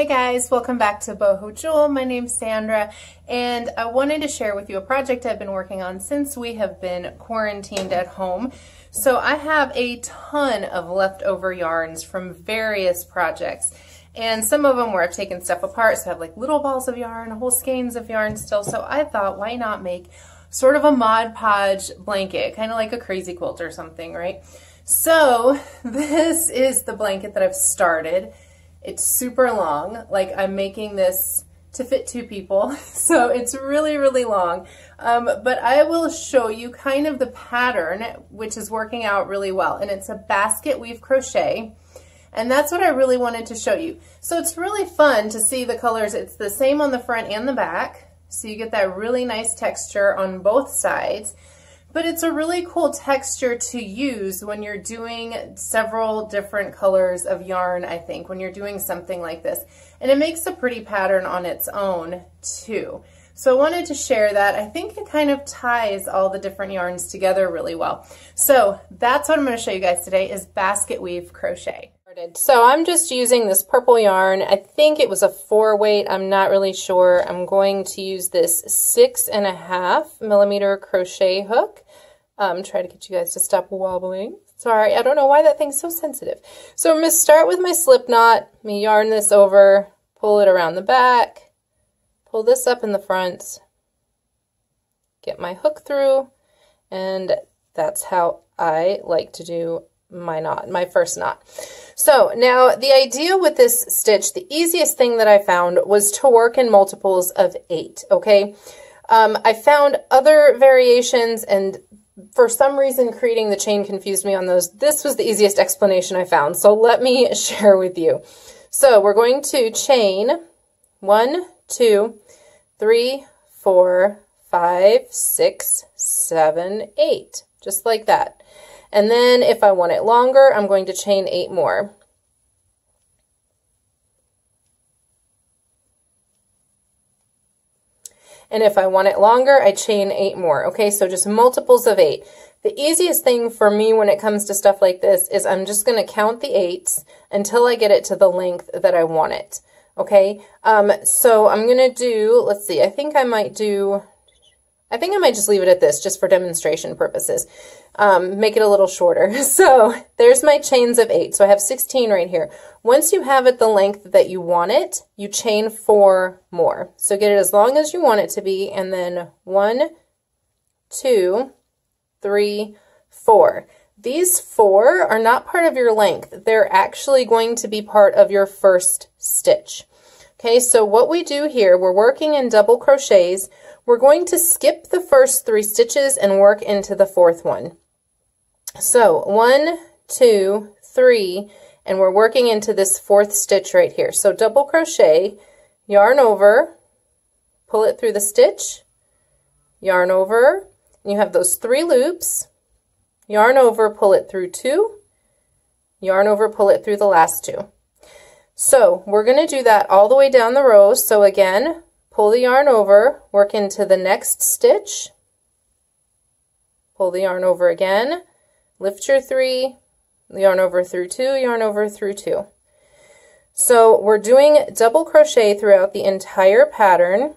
Hey guys, welcome back to Boho Jewel. My name's Sandra and I wanted to share with you a project I've been working on since we have been quarantined at home. So I have a ton of leftover yarns from various projects and some of them where I've taken stuff apart, so I have like little balls of yarn, whole skeins of yarn still, so I thought why not make sort of a Mod Podge blanket, kind of like a crazy quilt or something, right? So this is the blanket that I've started. It's super long, like I'm making this to fit two people, so it's really, really long. But I will show you kind of the pattern, which is working out really well. And it's a basket weave crochet, and that's what I really wanted to show you. So it's really fun to see the colors. It's the same on the front and the back, so you get that really nice texture on both sides. But it's a really cool texture to use when you're doing several different colors of yarn, I think, when you're doing something like this. And it makes a pretty pattern on its own, too. So I wanted to share that. I think it kind of ties all the different yarns together really well. So that's what I'm going to show you guys today is basket weave crochet. So I'm just using this purple yarn. I think it was a 4-weight. I'm not really sure. I'm going to use this 6.5 millimeter crochet hook. Try to get you guys to stop wobbling. Sorry, I don't know why that thing's so sensitive. So I'm going to start with my slip knot. I'm going to yarn this over, pull it around the back, pull this up in the front, get my hook through, and that's how I like to do my first knot. So now the idea with this stitch, the easiest thing that I found was to work in multiples of 8, okay? I found other variations and for some reason creating the chain confused me on those. This was the easiest explanation I found, so let me share with you. So we're going to chain 1, 2, 3, 4, 5, 6, 7, 8, just like that. And then if I want it longer, I'm going to chain 8 more. And if I want it longer, I chain 8 more. Okay, so just multiples of 8. The easiest thing for me when it comes to stuff like this is I'm just going to count the 8s until I get it to the length that I want it. Okay, so I'm going to do, let's see, I think I might just leave it at this just for demonstration purposes. Make it a little shorter. So there's my chains of 8. So I have 16 right here. Once you have it the length that you want it, you chain 4 more. So get it as long as you want it to be, and then 1, 2, 3, 4. These 4 are not part of your length. They're actually going to be part of your first stitch. Okay, so what we do here, we're working in double crochets. We're going to skip the first 3 stitches and work into the 4th one. So 1, 2, 3, and we're working into this 4th stitch right here. So double crochet, yarn over, pull it through the stitch, yarn over, and you have those 3 loops, yarn over, pull it through 2, yarn over, pull it through the last 2. So we're going to do that all the way down the row. So again, pull the yarn over, work into the next stitch, pull the yarn over again, lift your 3, yarn over through 2, yarn over through 2. So we're doing double crochet throughout the entire pattern.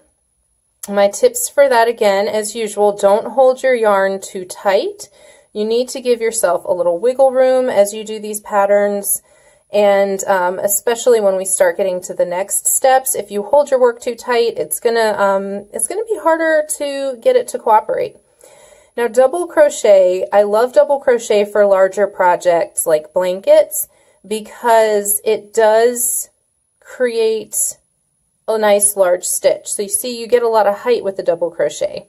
My tips for that, again, as usual, don't hold your yarn too tight. You need to give yourself a little wiggle room as you do these patterns. And especially when we start getting to the next steps, if you hold your work too tight, it's gonna be harder to get it to cooperate. Now, double crochet, I love double crochet for larger projects like blankets because it does create a nice large stitch. So you see, you get a lot of height with the double crochet.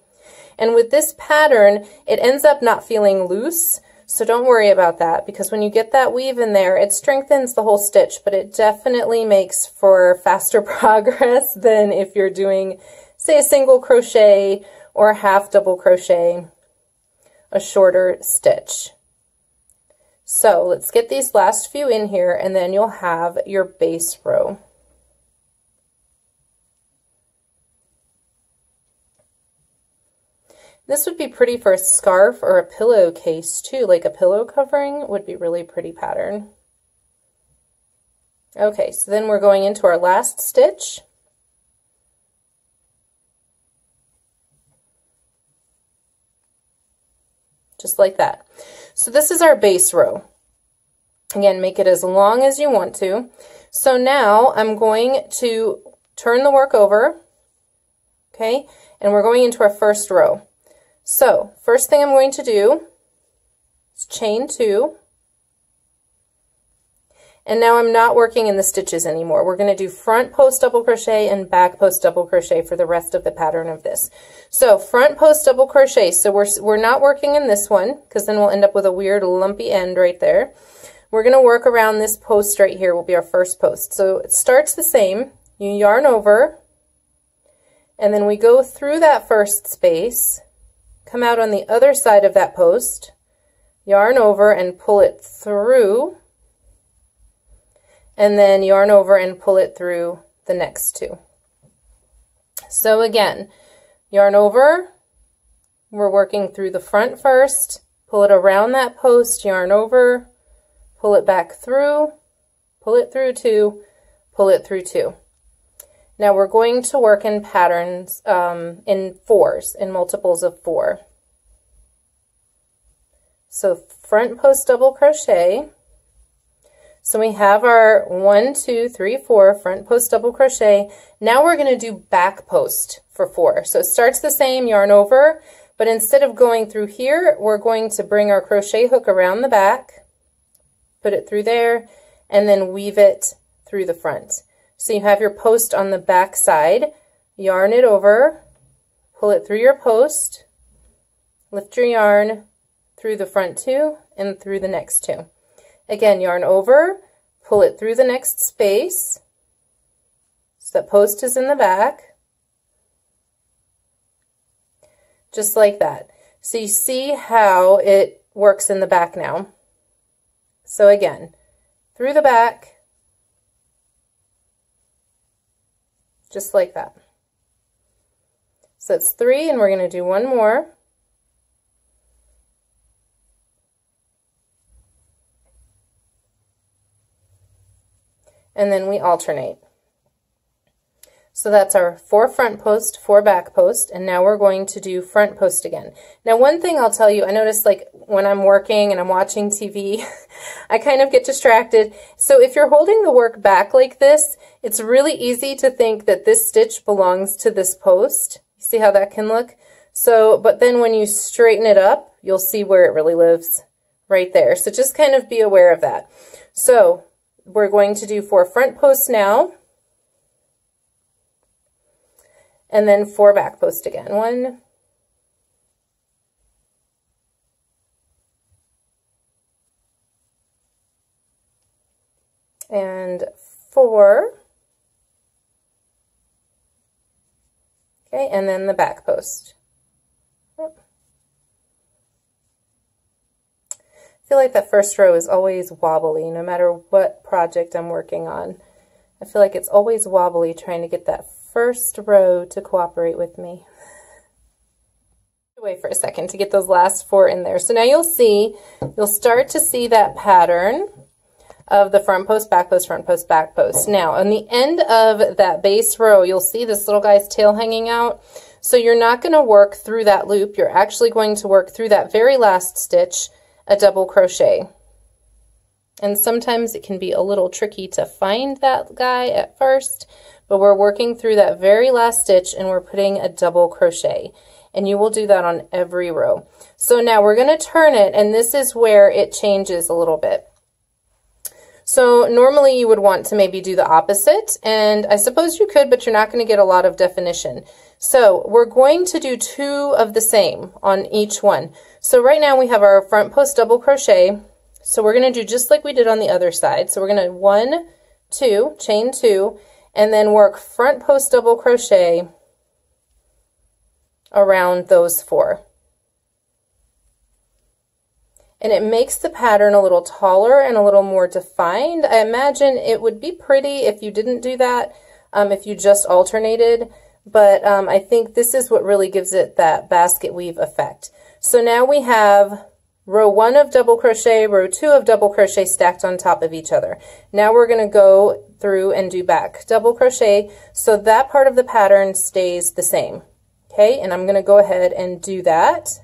And with this pattern, it ends up not feeling loose. So don't worry about that, because when you get that weave in there, it strengthens the whole stitch, but it definitely makes for faster progress than if you're doing, say, a single crochet or a half double crochet, a shorter stitch. So let's get these last few in here, and then you'll have your base row. This would be pretty for a scarf or a pillowcase too, like a pillow covering would be really pretty pattern. Okay, so then we're going into our last stitch. Just like that. So this is our base row. Again, make it as long as you want to. So now I'm going to turn the work over, okay, and we're going into our first row. So first thing I'm going to do is chain two, and now I'm not working in the stitches anymore. We're going to do front post double crochet and back post double crochet for the rest of the pattern of this. So front post double crochet, so we're not working in this one, because then we'll end up with a weird lumpy end right there. We're going to work around this post right here, will be our first post. So it starts the same, you yarn over, and then we go through that first space, come out on the other side of that post, yarn over and pull it through, and then yarn over and pull it through the next two. So again, yarn over, we're working through the front first, pull it around that post, yarn over, pull it back through, pull it through two, pull it through two. Now we're going to work in patterns in fours, in multiples of four. So front post double crochet. So we have our 1, 2, 3, 4 front post double crochet. Now we're going to do back post for four. So it starts the same, yarn over, but instead of going through here, we're going to bring our crochet hook around the back, put it through there, and then weave it through the front. So you have your post on the back side, yarn it over, pull it through your post, lift your yarn through the front two and through the next two. Again, yarn over, pull it through the next space, so that post is in the back, just like that. So you see how it works in the back now. So again, through the back, just like that. So it's three, and we're going to do one more. And then we alternate. So that's our 4 front post, 4 back post, and now we're going to do front post again. Now one thing I'll tell you, I noticed like when I'm working and I'm watching TV, I kind of get distracted. So if you're holding the work back like this, it's really easy to think that this stitch belongs to this post. See how that can look? So, but then when you straighten it up, you'll see where it really lives, right there. So just kind of be aware of that. So we're going to do 4 front posts now, and then 4 back posts again. 1 and 4. Okay, and then the back post. I feel like that first row is always wobbly, no matter what project I'm working on. I feel like it's always wobbly trying to get that first row to cooperate with me. Wait for a second to get those last 4 in there. So now you'll see, you'll start to see that pattern of the front post, back post, front post, back post. Now, on the end of that base row, you'll see this little guy's tail hanging out. So you're not going to work through that loop. You're actually going to work through that very last stitch, a double crochet. And sometimes it can be a little tricky to find that guy at first, but we're working through that very last stitch and we're putting a double crochet, and you will do that on every row. So now we're going to turn it, and this is where it changes a little bit. So normally you would want to maybe do the opposite, and I suppose you could, but you're not going to get a lot of definition. So we're going to do 2 of the same on each one. So right now we have our front post double crochet. So we're going to do just like we did on the other side. So we're going to 1, 2, chain 2, and then work front post double crochet around those 4. And it makes the pattern a little taller and a little more defined. I imagine it would be pretty if you didn't do that, if you just alternated. But I think this is what really gives it that basket weave effect. So now we have row one of double crochet, row two of double crochet stacked on top of each other. Now we're going to go through and do back double crochet so that part of the pattern stays the same. Okay, and I'm going to go ahead and do that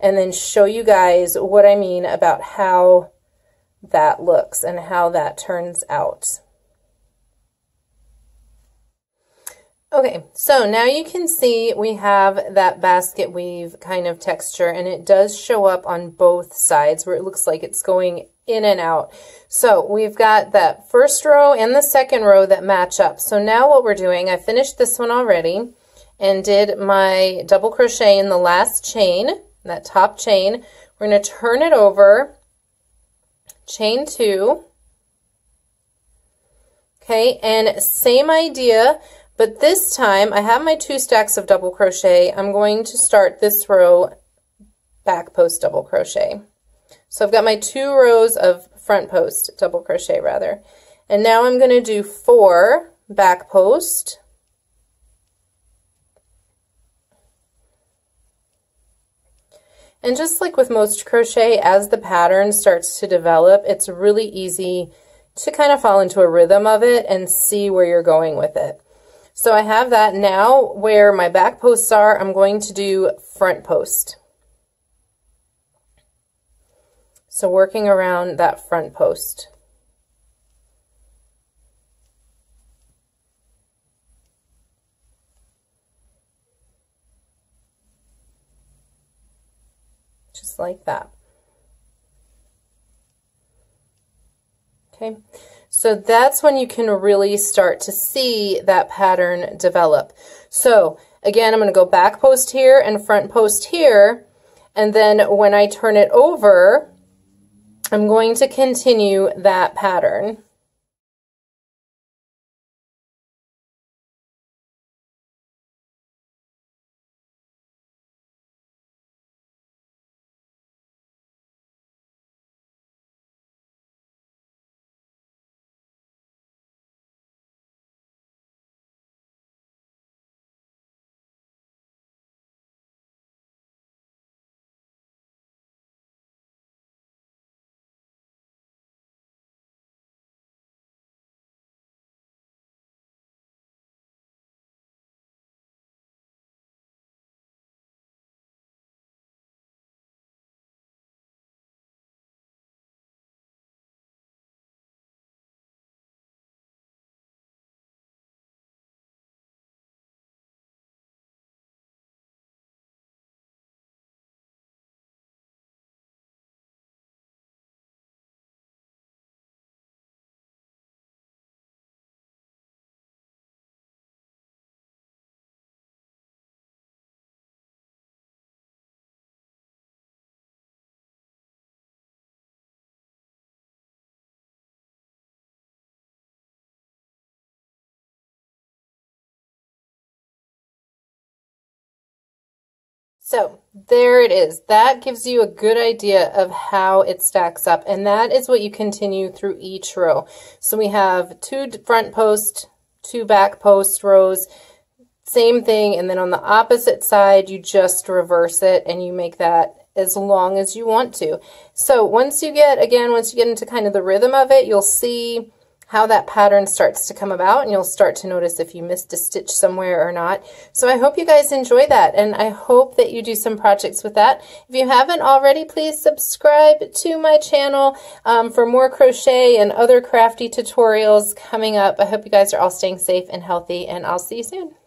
and then show you guys what I mean about how that looks and how that turns out. Okay, so now you can see we have that basket weave kind of texture, and it does show up on both sides where it looks like it's going in and out. So we've got that first row and the second row that match up. So now what we're doing, I finished this one already and did my double crochet in the last chain, that top chain. We're going to turn it over, chain two, okay, and same idea. But this time, I have my two stacks of double crochet. I'm going to start this row back post double crochet. So I've got my two rows of front post double crochet rather. And now I'm going to do 4 back post. And just like with most crochet, as the pattern starts to develop, it's really easy to kind of fall into a rhythm of it and see where you're going with it. So I have that now where my back posts are, I'm going to do front post. So working around that front post. Just like that. Okay. So that's when you can really start to see that pattern develop. So again, I'm going to go back post here and front post here. And then when I turn it over, I'm going to continue that pattern. So there it is. That gives you a good idea of how it stacks up, and that is what you continue through each row. So we have 2 front post, 2 back post rows, same thing, and then on the opposite side you just reverse it and you make that as long as you want to. So once you get into kind of the rhythm of it, you'll see how that pattern starts to come about, and you'll start to notice if you missed a stitch somewhere or not. So I hope you guys enjoy that, and I hope that you do some projects with that. If you haven't already, please subscribe to my channel for more crochet and other crafty tutorials coming up. I hope you guys are all staying safe and healthy, and I'll see you soon.